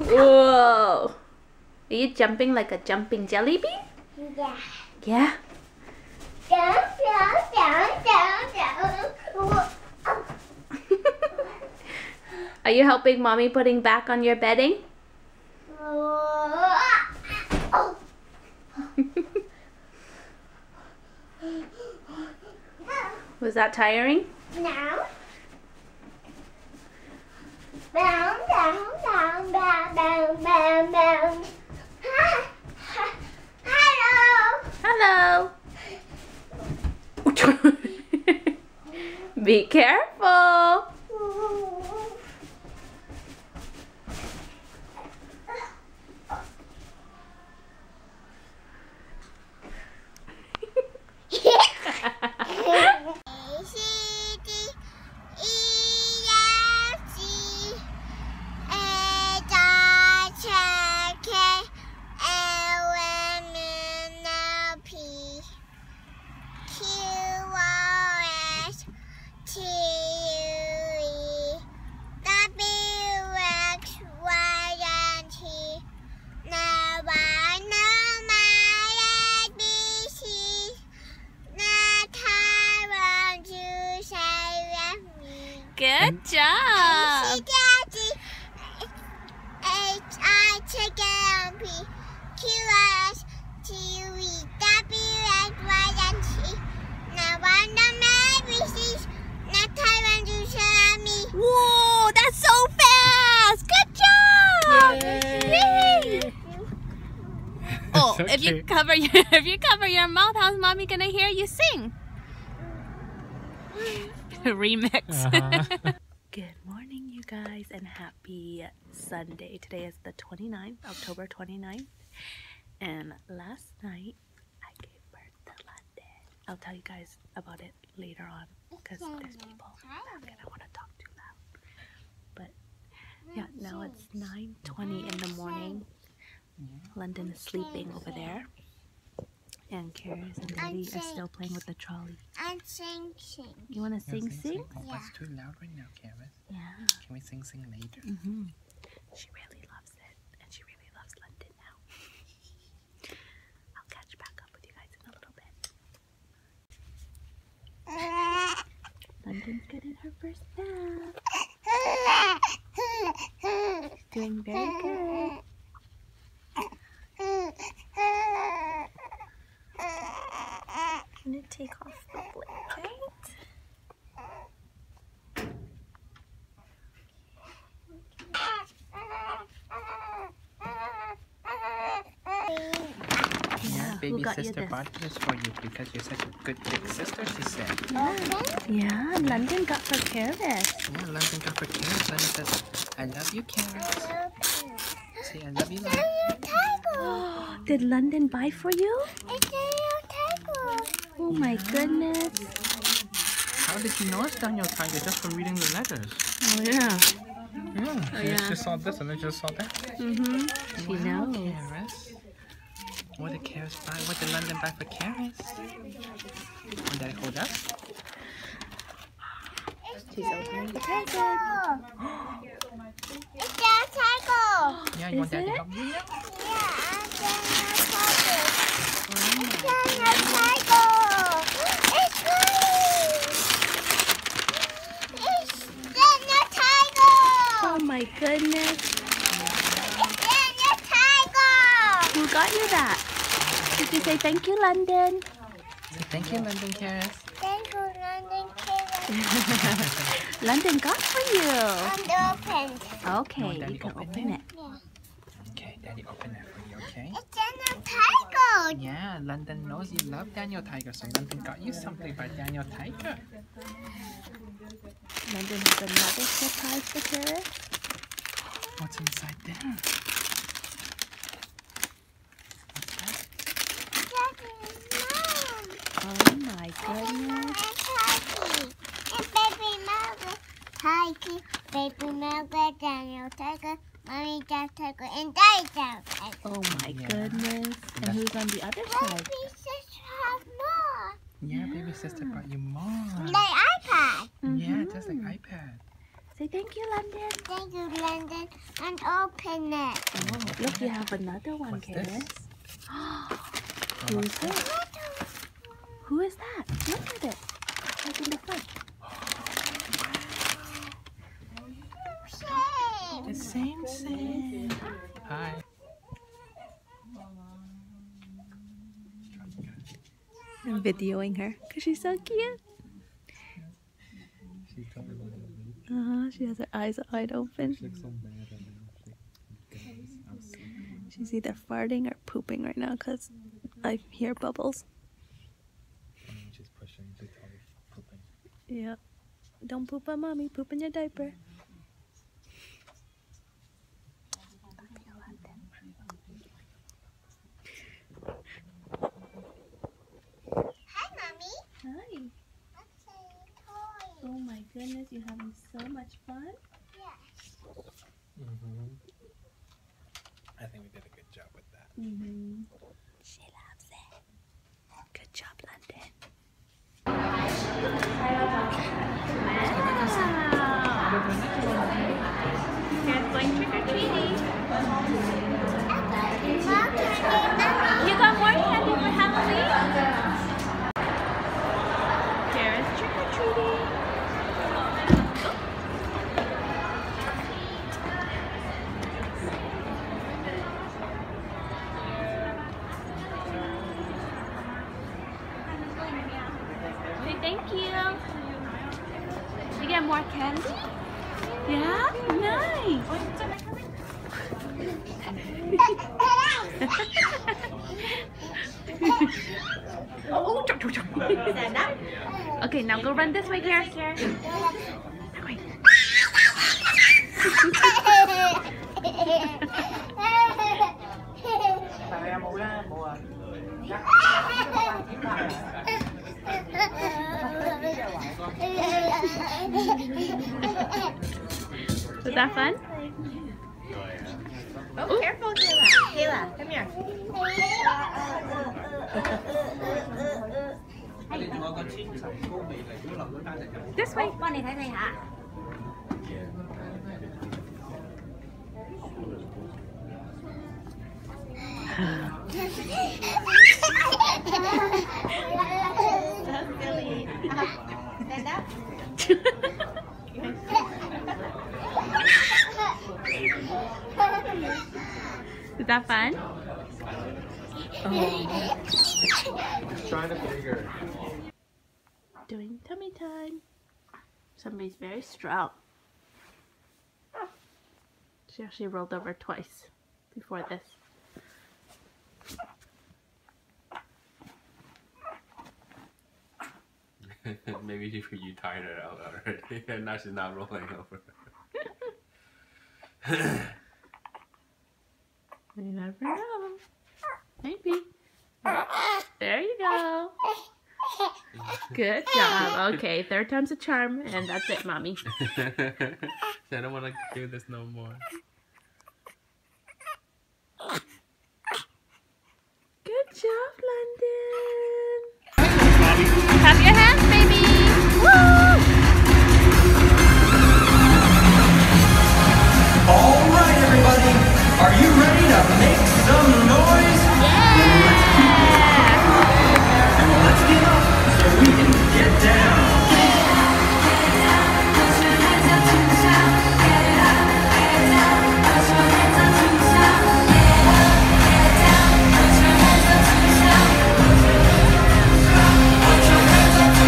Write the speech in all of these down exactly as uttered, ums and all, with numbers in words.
Whoa! Are you jumping like a jumping jelly bean? Yeah. Yeah? Down, down, down, down, down. Are you helping Mommy putting back on your bedding? Was that tiring? No. Bound, bound, bound, bound, bound, bound, bound. Hello. Hello. Be careful. Good job. Whoa, that's so fast. Good job. Yay. Yay. Oh, so if cute. you cover your if you cover your mouth, how's Mommy gonna hear you sing? Remix. Uh-huh. Good morning, you guys, and happy Sunday. Today is the twenty-ninth, October twenty-ninth, and last night I gave birth to London. I'll tell you guys about it later on because there's people that I want to talk too loud. But yeah, now it's nine twenty in the morning. London is sleeping over there, and Caris and Daddy are still playing with the trolley. And sing sing. You want to sing sing? sing? Oh, yeah. That's too loud right now, Caris. Yeah. Can we sing sing later? Mm-hmm. She really loves it, and she really loves London now. I'll catch back up with you guys in a little bit. London's getting her first bath. She's doing very good. I'm going to take off the blanket. Yeah, baby Who got sister you bought this for you because you're such a good big sister, she said. Yeah, yeah London got for Caris. Yeah, London got for Caris. London says, I love you, Caris. See, I love you, London. Oh, did London buy for you? Oh my goodness. How did you know it's Daniel Tiger just from reading the letters? Oh yeah. Yeah, oh, yeah. I just saw this and I just saw that. Mm-hmm. She wow, knows. Caris. What did Caris buy? What did London buy for Caris? Can Daddy hold up? She's opening the tiger. It's our tiger. Yeah, you Is want Daddy to help you? Yeah, I'm Daniel Tiger. Wow. It's Daniel Tiger. Oh my goodness. It's Daniel Tiger! Who got you that? Did you say thank you, London? Say thank you, London Caris. Thank you, London Caris. London got for you. London opened. Okay, no, you can open, open it. it. Yeah. Okay, Daddy open it for you, okay? It's Daniel Tiger! Yeah, London knows you love Daniel Tiger, so London got you something by Daniel Tiger. London has another surprise for Caris. What's inside there? What's that? Daddy, Mom. Oh my goodness. It's baby mother tiger. Baby mother Daniel Tiger. Mommy Dad Tiger and Daddy Dad Tiger. Oh my yeah. goodness. And That's who's on the other side? Baby sister has more. Yeah, yeah, baby sister brought you more. Like iPad. Mm-hmm. Yeah, just like iPad. Say thank you, London. Thank you, London. And open it. Oh, look, you have another one, Caris. Who is this? Who is that? Look at it. It's right in the front. The same, same. Hi. I'm videoing her because she's so cute. Uh-huh, she has her eyes wide open. She's either farting or pooping right now because I hear bubbles. She's pushing the toy, pooping. Yeah. Don't poop on mommy, poop in your diaper. Oh my goodness, you're having so much fun? Yes. Mm-hmm. I think we did a good job with that. Mm-hmm. She loves it. Good job, London. Wow. Dad's going trick-or-treating. You got more candy for Halloween? Caris trick-or-treating. Thank you. Did you get more candy? Yeah? Nice. Okay, now go run this way, Caris. That way. Was that fun? Oh, ooh. Careful, Kayla. Kayla, come here. This way. Is that fun? Oh. Just trying to figure. Doing tummy time. Somebody's very strong. She actually rolled over twice before this. Maybe she, you tired her out already, and now she's not rolling over. You never know. Maybe. There you go. Good job. Okay, third time's a charm, and that's it, mommy. I don't want to do this no more. Good job, London. Clap your hands, baby! Woo! All right, everybody. Are you ready to make some noise? Yeah! Then let's keep this up. And let's get up so we can get down. Get up, get up, put your hands up to the top. Get up, get up, put your hands up to the top. Get up, get down, put your hands up to the top. Put your hands up to the top.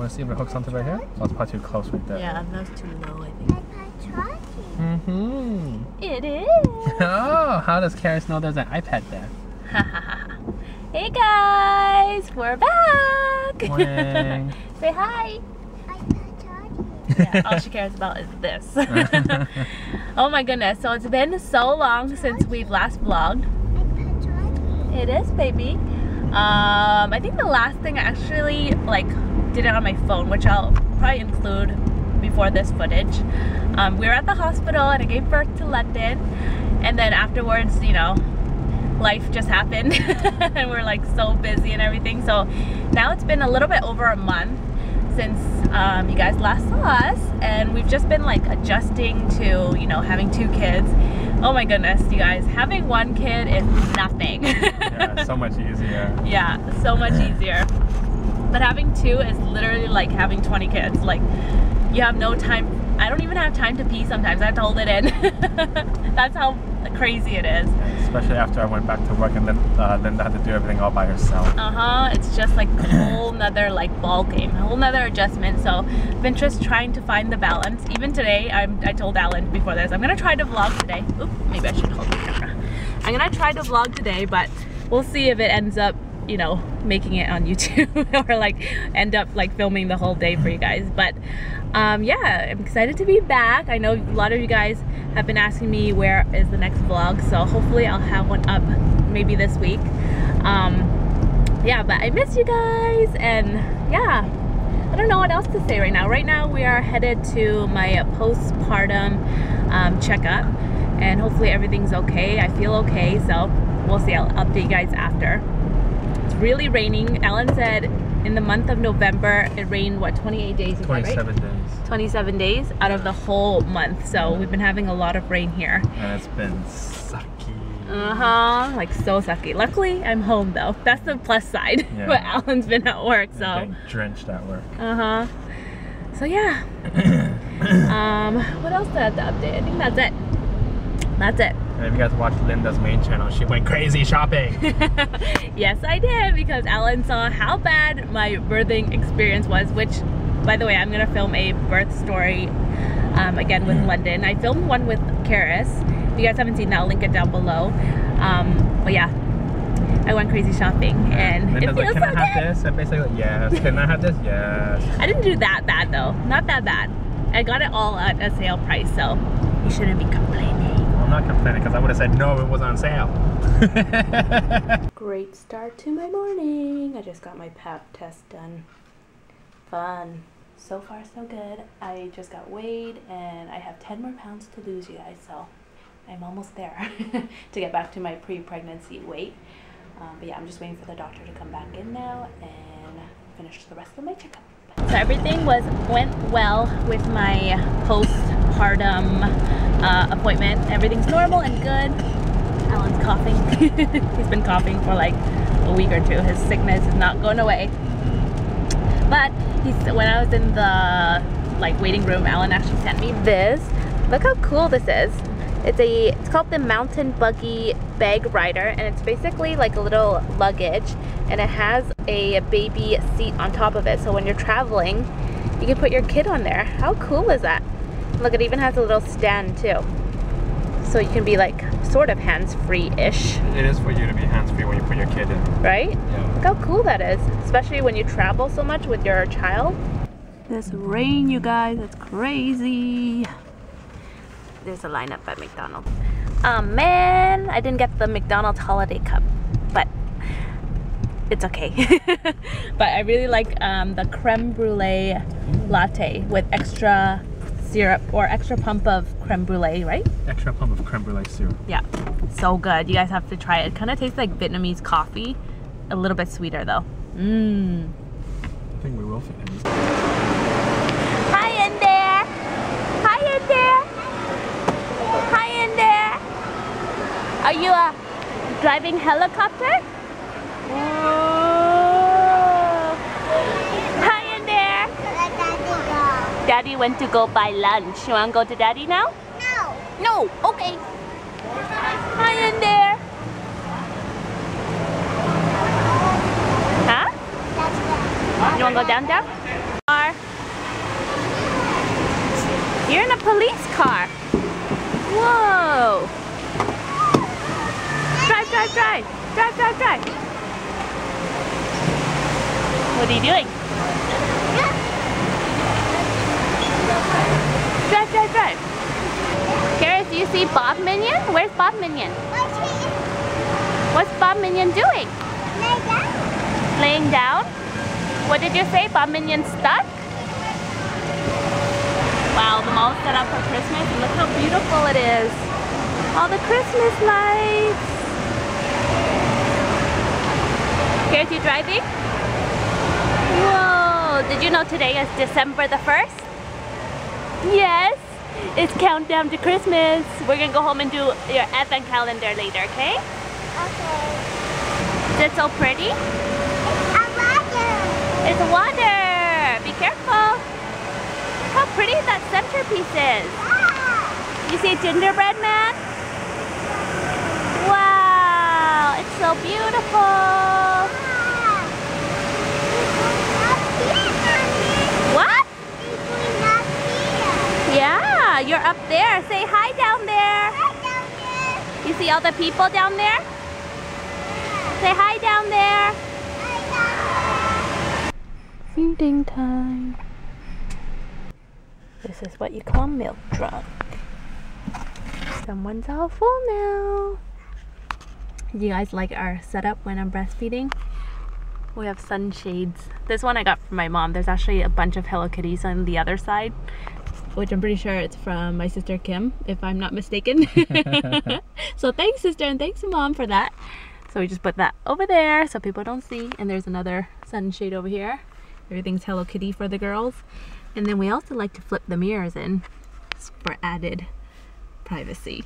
Want to see if it hooks onto right here? Oh, it's probably too close right there. Yeah, that was too low, I think. Mm-hmm. It is. Oh, how does Caris know there's an iPad there? Hey guys, we're back. Say hi. Yeah, all she cares about is this. Oh my goodness, so it's been so long since we've last vlogged. It is, baby. Um, I think the last thing I actually like did it on my phone, which I'll probably include before this footage. Um, we were at the hospital and I gave birth to London, and then afterwards, you know, life just happened and we're like so busy and everything. So now it's been a little bit over a month since um, you guys last saw us, and we've just been like adjusting to, you know, having two kids. Oh my goodness, you guys, having one kid is nothing. Yeah, it's so much easier. Yeah, so much easier. But having two is literally like having twenty kids. Like, you have no time. I don't even have time to pee sometimes. I have to hold it in. That's how crazy it is. Yeah, especially after I went back to work and then uh, Linda had to do everything all by herself. Uh-huh. It's just like a whole nother like ball game, a whole nother adjustment. So I've been just trying to find the balance. Even today, I'm, I told Allan before this, I'm going to try to vlog today. Oop, maybe I should hold the camera. I'm going to try to vlog today, but we'll see if it ends up, you know, making it on YouTube or like end up like filming the whole day for you guys. But um, yeah, I'm excited to be back. I know a lot of you guys have been asking me where is the next vlog, so hopefully I'll have one up maybe this week. Um, yeah, but I miss you guys, and yeah, I don't know what else to say right now. Right now we are headed to my postpartum um, checkup, and hopefully everything's okay. I feel okay, so we'll see. I'll update you guys after. Really raining. Allan said in the month of November it rained what, twenty-eight days? twenty-seven that, right? days. twenty-seven days out of the whole month. So we've been having a lot of rain here. And it's been sucky. Uh-huh. Like so sucky. Luckily I'm home though. That's the plus side. Yeah. But Allan's been at work, so getting drenched at work. Uh-huh. So yeah. um what else did I have to update? I think that's it. That's it. And if you guys watched Linda's main channel, she went crazy shopping. Yes, I did, because Allan saw how bad my birthing experience was, which, by the way, I'm going to film a birth story um, again with London. I filmed one with Caris. If you guys haven't seen that, I'll link it down below. Um, but yeah, I went crazy shopping, and Linda's it feels like, can so I have good. This? And basically, like, yes. Can I have this? Yes. I didn't do that bad, though. Not that bad. I got it all at a sale price, so you shouldn't be complaining. I'm not complaining, because I would have said no if it was on sale. Great start to my morning. I just got my pap test done. Fun. So far so good. I just got weighed and I have ten more pounds to lose, you guys, so I'm almost there to get back to my pre-pregnancy weight. Um, but yeah, I'm just waiting for the doctor to come back in now and finish the rest of my checkup. So everything was went well with my postpartum uh, appointment. Everything's normal and good. Allan's coughing. He's been coughing for like a week or two. His sickness is not going away. But he's, when I was in the like waiting room, Allan actually sent me this. Look how cool this is. It's a it's called the Mountain Buggy Bag Rider, and it's basically like a little luggage, and it has a baby seat on top of it, so when you're traveling you can put your kid on there. How cool is that? Look, it even has a little stand too, so you can be like sort of hands-free-ish. It is for you to be hands-free when you put your kid in. Right? Yeah. Look how cool that is, especially when you travel so much with your child. This rain, you guys, it's crazy. There's a lineup at McDonald's. Oh man, I didn't get the McDonald's holiday cup, but it's okay. But I really like um, the creme brulee latte with extra syrup, or extra pump of creme brulee, right? Extra pump of creme brulee syrup. Yeah, so good. You guys have to try it. It kind of tastes like Vietnamese coffee, a little bit sweeter though. Mmm. I think we will fit in. Hi in there! Hi in there! Hi in there! Are you a driving helicopter? Whoa. Hi in there! Daddy went to go buy lunch. You wanna go to Daddy now? No! No! Okay! Hi in there! Huh? You wanna go down there? You're in a police car. Whoa. Drive, drive, drive. Drive, drive, drive. What are you doing? Drive, drive, drive. Caris, do you see Bob Minion? Where's Bob Minion? What's Bob Minion doing? Laying down. Laying down? What did you say? Bob Minion's stuck? Wow, the mall's set up for Christmas and look how beautiful it is. All the Christmas lights. Caris, you driving? Whoa, did you know today is December the first? Yes, it's countdown to Christmas. We're gonna go home and do your advent calendar later, okay? Okay. Is it so pretty? It's a water. It's water. Be careful. Look how pretty that centerpiece is. Yeah. You see a gingerbread man? Wow, it's so beautiful. Yeah. What? Yeah, you're up there. Say hi down there. Hi down there. You see all the people down there? Say hi down there. Hi, down. Feeding time. This is what you call milk drunk. Someone's all full now. You guys like our setup when I'm breastfeeding? We have sunshades. This one I got from my mom. There's actually a bunch of Hello Kitties on the other side, which I'm pretty sure it's from my sister Kim, if I'm not mistaken. So thanks, sister, and thanks, mom, for that. So we just put that over there so people don't see. And there's another sunshade over here. Everything's Hello Kitty for the girls. And then we also like to flip the mirrors in for added privacy.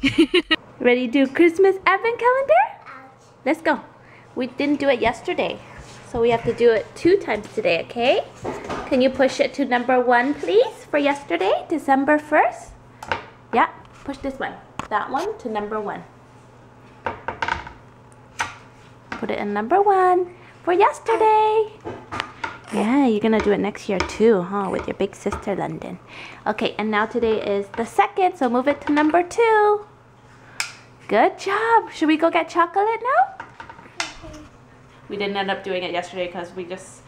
Ready to do Christmas advent calendar? Let's go. We didn't do it yesterday, so we have to do it two times today, okay? Can you push it to number one, please, for yesterday, December first? Yeah, push this one. That one to number one. Put it in number one for yesterday. Yeah, you're gonna do it next year too, huh? With your big sister, London. Okay, and now today is the second, so move it to number two. Good job. Should we go get chocolate now? Okay. We didn't end up doing it yesterday because we just,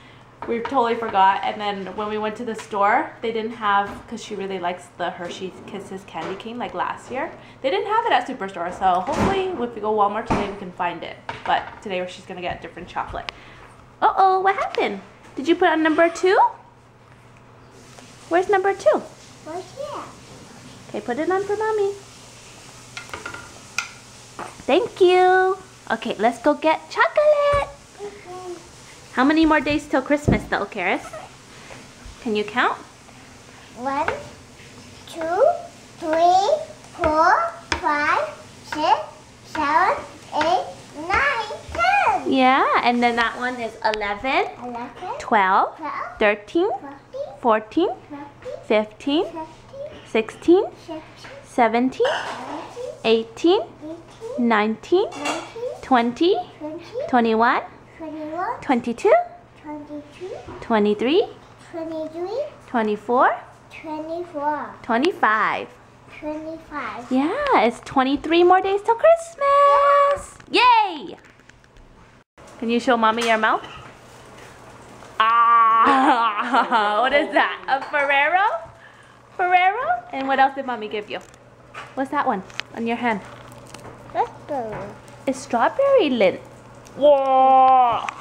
we totally forgot. And then when we went to the store, they didn't have, because she really likes the Hershey's Kisses candy cane like last year. They didn't have it at Superstore, so hopefully if we go Walmart today, we can find it. But today she's gonna get different chocolate. Uh-oh, what happened? Did you put on number two? Where's number two? Right here. Okay, put it on for mommy. Thank you. Okay, let's go get chocolate. Okay. How many more days till Christmas though, Caris? Can you count? One, two, three, four, five, six, seven, eight, nine, ten. Yeah, and then that one is eleven, twelve, thirteen, fourteen, fifteen, sixteen, seventeen, eighteen, nineteen, twenty, twenty-one, twenty-two, twenty-three, twenty-four, twenty-five. twenty-five. Yeah, it's twenty-three more days till Christmas. Yeah. Yay! Can you show mommy your mouth? Ah! What is that? A Ferrero? Ferrero? And what else did mommy give you? What's that one on your hand? Strawberry. It's strawberry lint. Whoa!